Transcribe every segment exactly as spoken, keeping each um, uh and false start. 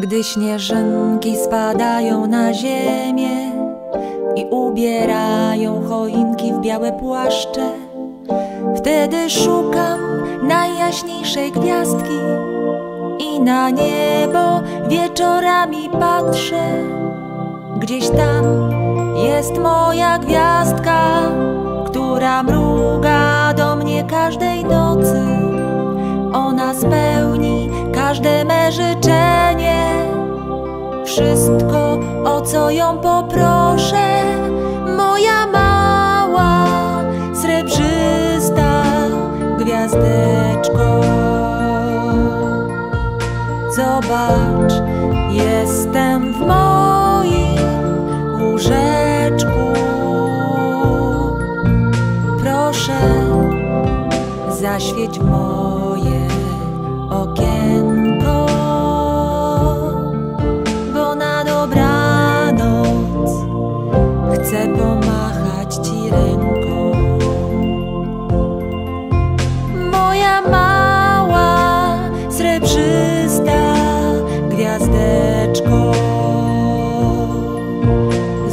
Gdy śnieżynki spadają na ziemię i ubierają choinki w białe płaszcze, wtedy szukam najjaśniejszej gwiazdki i na niebo wieczorami patrzę. Gdzieś tam jest moja gwiazdka, która mruga do mnie każdej nocy. Ona spełni każde me życzenie, wszystko, o co ją poproszę. Moja mała, srebrzysta gwiazdeczko. Zobacz, jestem w moim łóżeczku. Proszę, zaświeć moje okienko, bo na dobranoc chcę pomachać ci ręką. Moja mała, srebrzysta gwiazdeczko.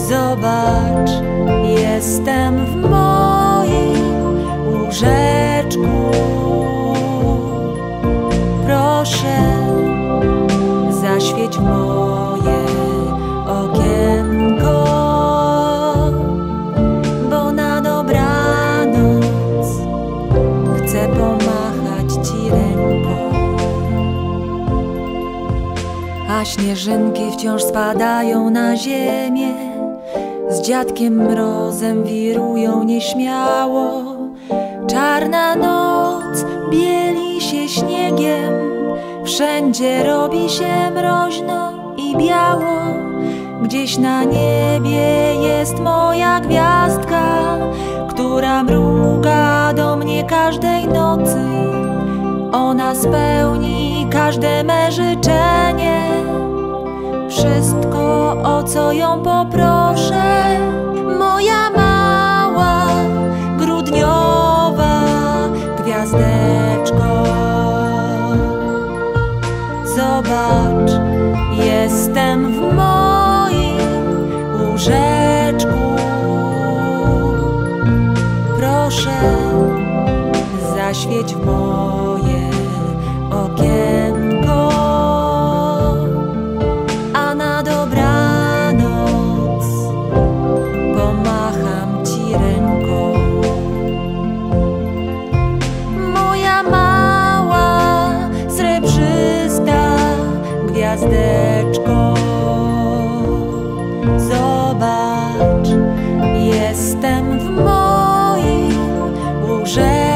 Zobacz, jestem w moim łóżeczku. Proszę, zaświeć moje okienko, bo na dobranoc chcę pomachać ci ręką. A śnieżynki wciąż spadają na ziemię, z dziadkiem mrozem wirują nieśmiało. Czarna noc bieli się śniegiem, wszędzie robi się mroźno i biało. Gdzieś na niebie jest moja gwiazdka, która mruga do mnie każdej nocy. Ona spełni każde me życzenie, wszystko, o co ją poproszę. Moja mała, grudniowa gwiazdeczko. Zobacz, jestem w moim łóżeczku. Proszę, zaświeć w moje okienko, a na dobranoc pomacham ci ręką. Moja mała, srebrzysta gwiazdeczko. Zobacz, jestem w moim łóżeczku.